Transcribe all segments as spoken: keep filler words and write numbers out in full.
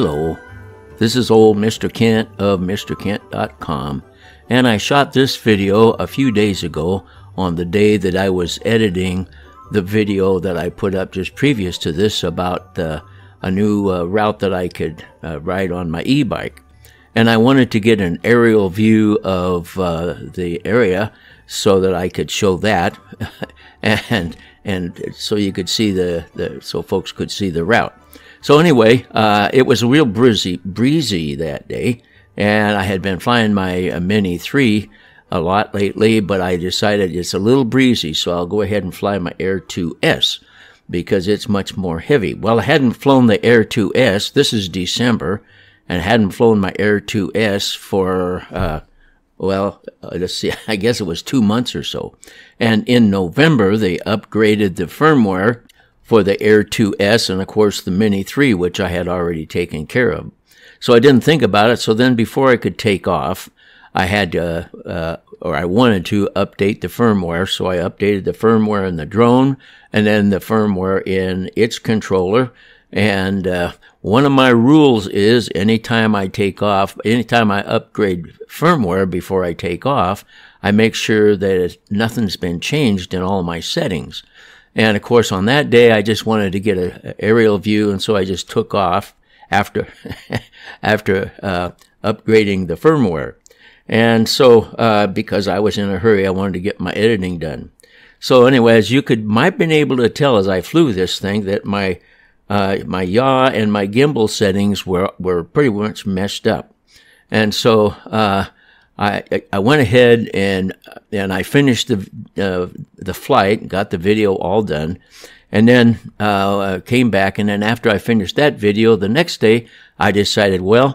Hello, this is old Mister Kent of Mister Kent dot com, and I shot this video a few days ago on the day that I was editing the video that I put up just previous to this about uh, a new uh, route that I could uh, ride on my e-bike. And I wanted to get an aerial view of uh, the area so that I could show that, and and so you could see the, the so folks could see the route. So anyway, uh, it was real breezy breezy that day, and I had been flying my uh, Mini three a lot lately, but I decided it's a little breezy, so I'll go ahead and fly my Air two S because it's much more heavy. Well, I hadn't flown the Air two S. This is December. And hadn't flown my Air two S for, uh, well, uh, let's see, I guess it was two months or so. And in November, they upgraded the firmware for the Air two S and, of course, the Mini three, which I had already taken care of. So I didn't think about it. So then before I could take off, I had to, uh, or I wanted to update the firmware. So I updated the firmware in the drone and then the firmware in its controller. And uh, one of my rules is anytime I take off, anytime I upgrade firmware before I take off, I make sure that nothing's been changed in all my settings. And of course, on that day, I just wanted to get an aerial view, and so I just took off after after uh, upgrading the firmware. And so, uh, because I was in a hurry, I wanted to get my editing done. So anyway, as you could might have been able to tell as I flew this thing, that my Uh, my yaw and my gimbal settings were, were pretty much messed up. And so, uh, I, I went ahead and, and I finished the, uh, the flight, got the video all done, and then, uh, came back. And then after I finished that video, the next day, I decided, well,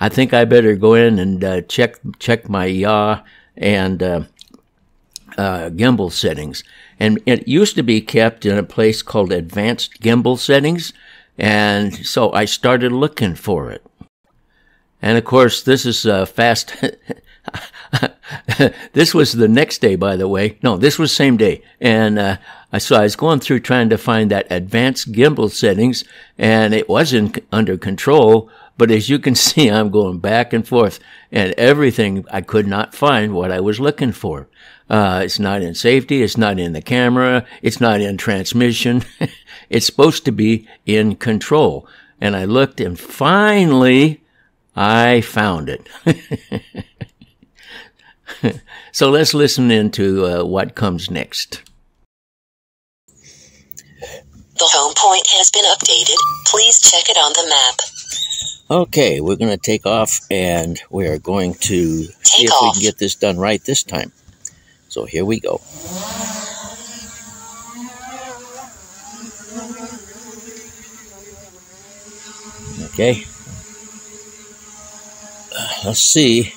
I think I better go in and, uh, check, check my yaw and, uh, Uh, gimbal settings. And it used to be kept in a place called Advanced Gimbal Settings, and so I started looking for it. And of course, this is uh, fast. This was the next day, by the way. No, this was same day. And uh, I so I was going through trying to find that Advanced Gimbal Settings, and it wasn't under control. But as you can see, I'm going back and forth, and everything, I could not find what I was looking for. Uh, it's not in safety. It's not in the camera. It's not in transmission. It's supposed to be in control. And I looked, and finally, I found it. So let's listen into uh, what comes next. The home point has been updated. Please check it on the map. Okay, we're going to take off, and we are going to take see if off. we can get this done right this time. So here we go. Okay. Let's see.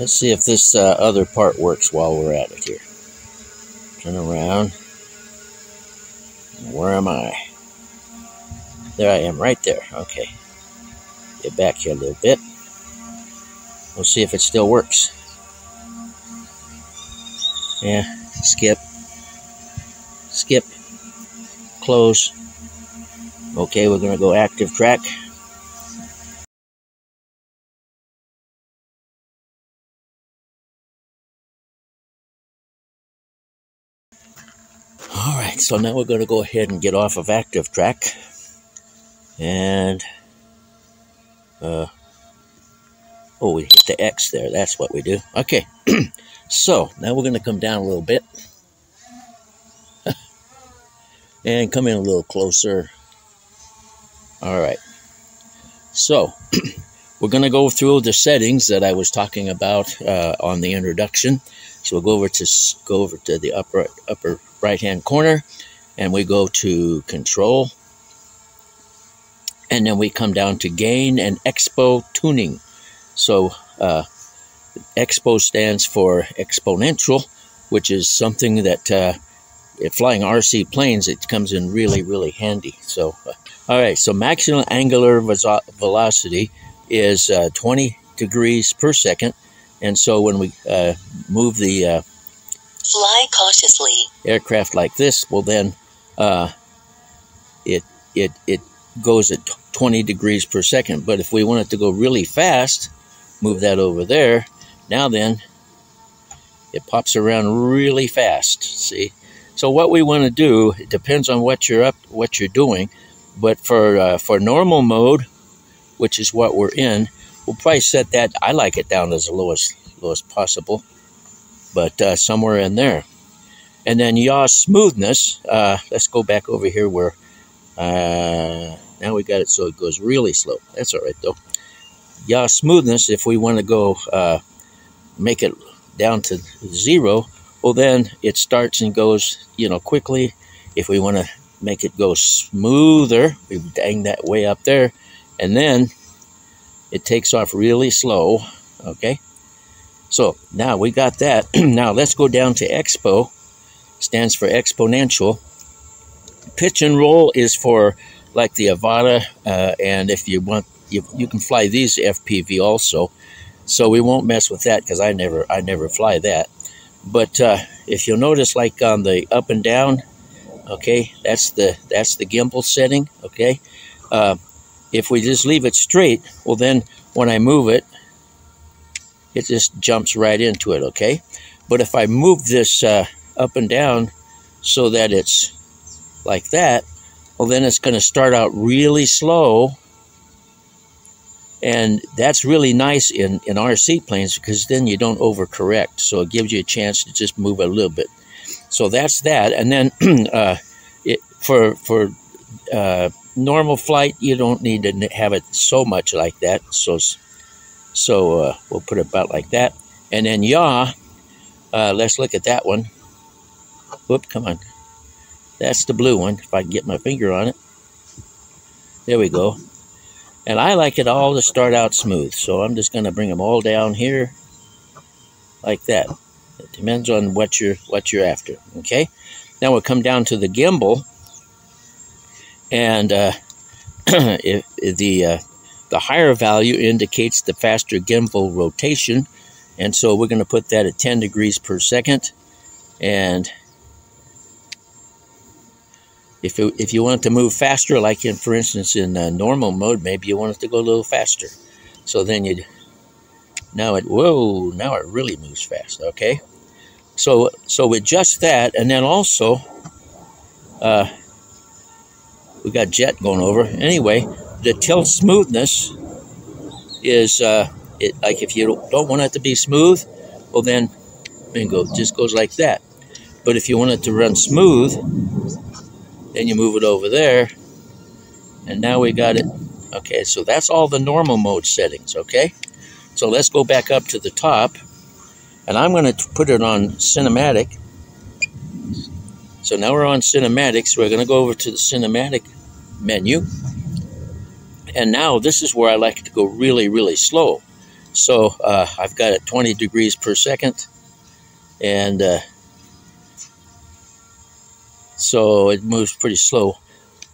Let's see if this uh, other part works while we're at it here. Turn around. Where am I? There I am, right there. Okay. Get back here a little bit. We'll see if it still works. Yeah, skip, skip, close. Okay, we're going to go ActiveTrack. All right, so now we're going to go ahead and get off of ActiveTrack and Uh, oh, we hit the X there. That's what we do. Okay. So now we're going to come down a little bit and come in a little closer. All right. So we're going to go through the settings that I was talking about uh, on the introduction. So we'll go over to go over to the upper upper right hand corner, and we go to Control. And then we come down to Gain and Expo Tuning. So uh, Expo stands for exponential, which is something that uh, flying R C planes, it comes in really, really handy. So, uh, all right, so maximum angular velocity is uh, twenty degrees per second. And so when we uh, move the uh, fly cautiously aircraft like this, well then uh, it, it, it goes at twenty degrees per second. But if we want it to go really fast, move that over there. Now then, it pops around really fast, see? So what we want to do, it depends on what you're up, what you're doing, but for, uh, for normal mode, which is what we're in, we'll probably set that, I like it down as the lowest, lowest possible, but uh, somewhere in there. And then yaw smoothness, uh, let's go back over here where, uh, now we got it so it goes really slow. That's all right though. Yaw smoothness, if we want to go uh, make it down to zero, well then it starts and goes, you know, quickly. If we want to make it go smoother, we dang that way up there, and then it takes off really slow, okay? So now we got that. Now let's go down to expo, stands for exponential. Pitch and roll is for like the Avata, uh, and if you want, you, you can fly these F P V also. So we won't mess with that because I never, I never fly that. But uh, if you'll notice, like on the up and down, okay, that's the that's the gimbal setting, okay. Uh, if we just leave it straight, well then when I move it, it just jumps right into it, okay. But if I move this uh, up and down so that it's like that, well then it's going to start out really slow. And that's really nice in, in R C planes because then you don't overcorrect. So it gives you a chance to just move a little bit. So that's that. And then uh, it, for, for uh, normal flight, you don't need to have it so much like that. So, so uh, we'll put it about like that. And then yaw, uh, let's look at that one. Whoop, come on. That's the blue one, if I can get my finger on it. There we go. And I like it all to start out smooth, so I'm just going to bring them all down here like that. It depends on what you're what you're after. Okay, now we'll come down to the gimbal, and uh, it, it, the uh, the higher value indicates the faster gimbal rotation, and so we're going to put that at ten degrees per second. And If, it, if you want it to move faster, like in, for instance, in uh, normal mode, maybe you want it to go a little faster. So then you'd, now it, whoa, now it really moves fast, okay? So, so adjust that, and then also, uh, we got jet going over. Anyway, the tilt smoothness is, uh, it, like if you don't, don't want it to be smooth, well then, bingo, it just goes like that. But if you want it to run smooth, then you move it over there, and now we got it. Okay, so that's all the normal mode settings, okay? So let's go back up to the top, and I'm going to put it on cinematic. So now we're on cinematic, so we're going to go over to the cinematic menu. And now this is where I like it to go really, really slow. So uh, I've got it twenty degrees per second, and uh, so it moves pretty slow.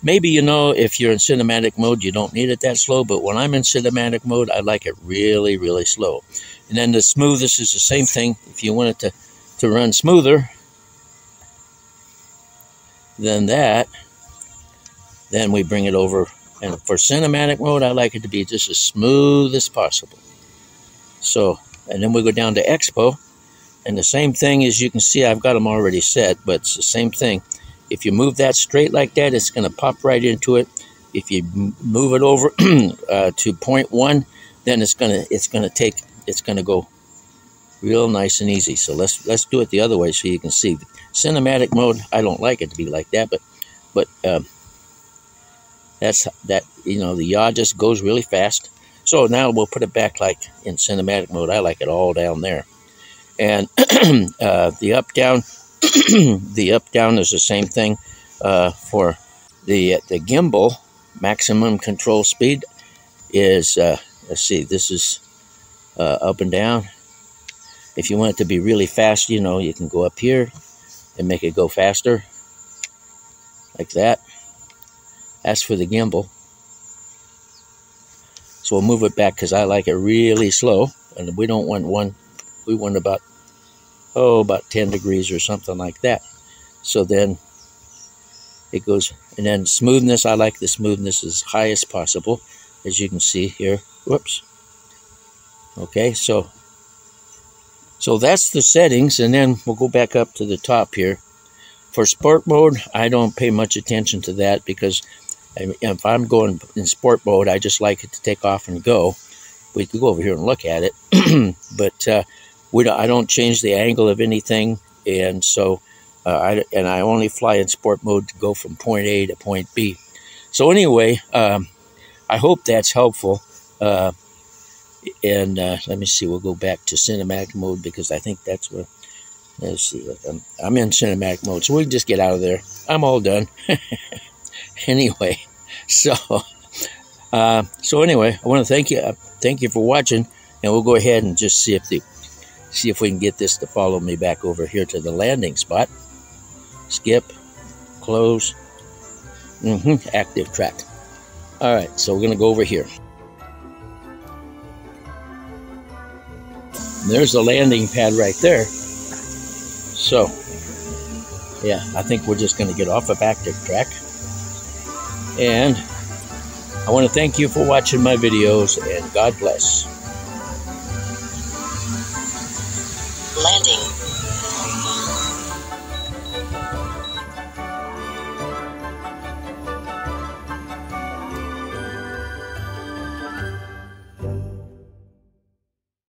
Maybe, you know, if you're in cinematic mode, you don't need it that slow, but when I'm in cinematic mode, I like it really, really slow. And then the smoothness is the same thing. If you want it to, to run smoother than that, then we bring it over. And for cinematic mode, I like it to be just as smooth as possible. So, and then we go down to Expo, and the same thing, as you can see, I've got them already set, but it's the same thing. If you move that straight like that, it's going to pop right into it. If you move it over uh, to point one, then it's going to it's going to take it's going to go real nice and easy. So let's let's do it the other way so you can see. Cinematic mode, I don't like it to be like that, but but um, that's that you know the yaw just goes really fast. So now we'll put it back like in cinematic mode. I like it all down there, and uh, the up down. The up down is the same thing uh, for the the gimbal. Maximum control speed is uh, let's see, this is uh, up and down. If you want it to be really fast, you know, you can go up here and make it go faster like that. That's for the gimbal. So we'll move it back because I like it really slow, and we don't want one. We want about Oh, about ten degrees or something like that. So then It goes, and then smoothness, I like the smoothness as high as possible, as you can see here. Whoops. Okay, so so that's the settings, and then we'll go back up to the top here. For sport mode, I don't pay much attention to that, because if I'm going in sport mode, I just like it to take off and go. We could go over here and look at it, but uh, we don't, I don't change the angle of anything, and so uh, I and I only fly in sport mode to go from point A to point B. So anyway, um, I hope that's helpful. Uh, and uh, let me see, we'll go back to cinematic mode, because I think that's where. Let's see, I'm, I'm in cinematic mode, so we can just get out of there. I'm all done. Anyway, so uh, so anyway, I want to thank you, uh, thank you for watching, and we'll go ahead and just see if the see if we can get this to follow me back over here to the landing spot. Skip, close, mm-hmm, active track. All right, so we're gonna go over here. There's the landing pad right there. So, yeah, I think we're just gonna get off of ActiveTrack. And I want to thank you for watching my videos, and God bless.